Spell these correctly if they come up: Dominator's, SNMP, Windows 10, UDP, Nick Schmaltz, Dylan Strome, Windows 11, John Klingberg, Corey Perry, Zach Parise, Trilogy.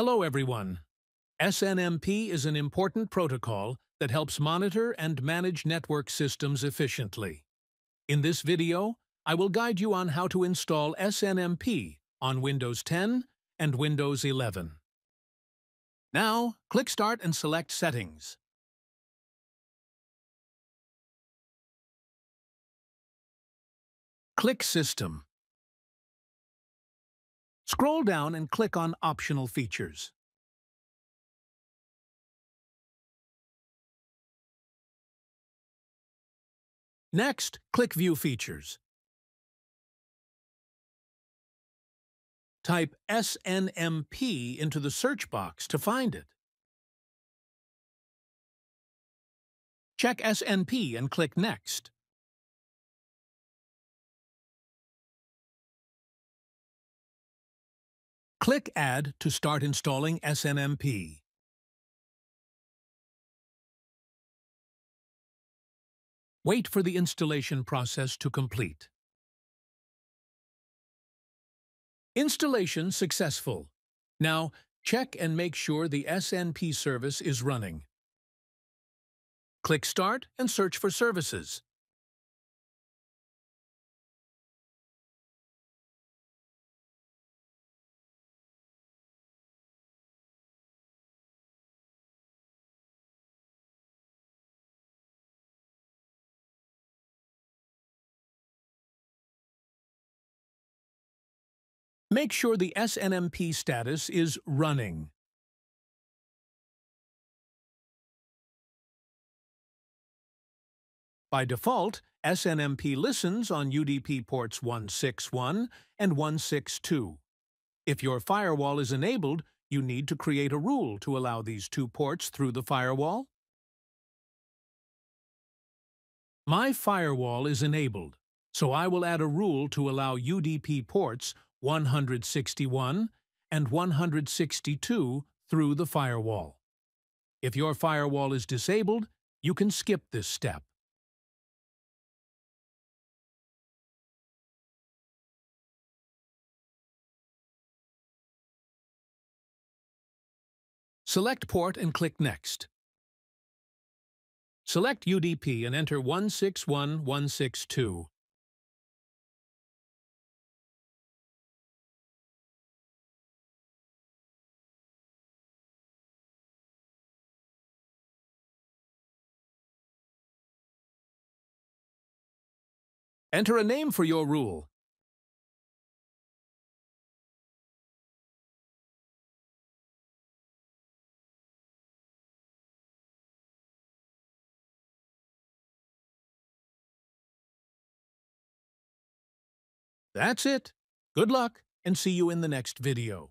Hello everyone. SNMP is an important protocol that helps monitor and manage network systems efficiently. In this video, I will guide you on how to install SNMP on Windows 10 and Windows 11. Now, click Start and select Settings. Click System. Scroll down and click on Optional Features. Next, click View Features. Type SNMP into the search box to find it. Check SNMP and click Next. Click Add to start installing SNMP. Wait for the installation process to complete. Installation successful. Now, check and make sure the SNMP service is running. Click Start and search for services. Make sure the SNMP status is running. By default, SNMP listens on UDP ports 161 and 162. If your firewall is enabled, you need to create a rule to allow these two ports through the firewall. My firewall is enabled, so I will add a rule to allow UDP ports 161 and 162 through the firewall. If your firewall is disabled, you can skip this step. Select port and click Next. Select UDP and enter 161.162. Enter a name for your rule. That's it. Good luck and see you in the next video.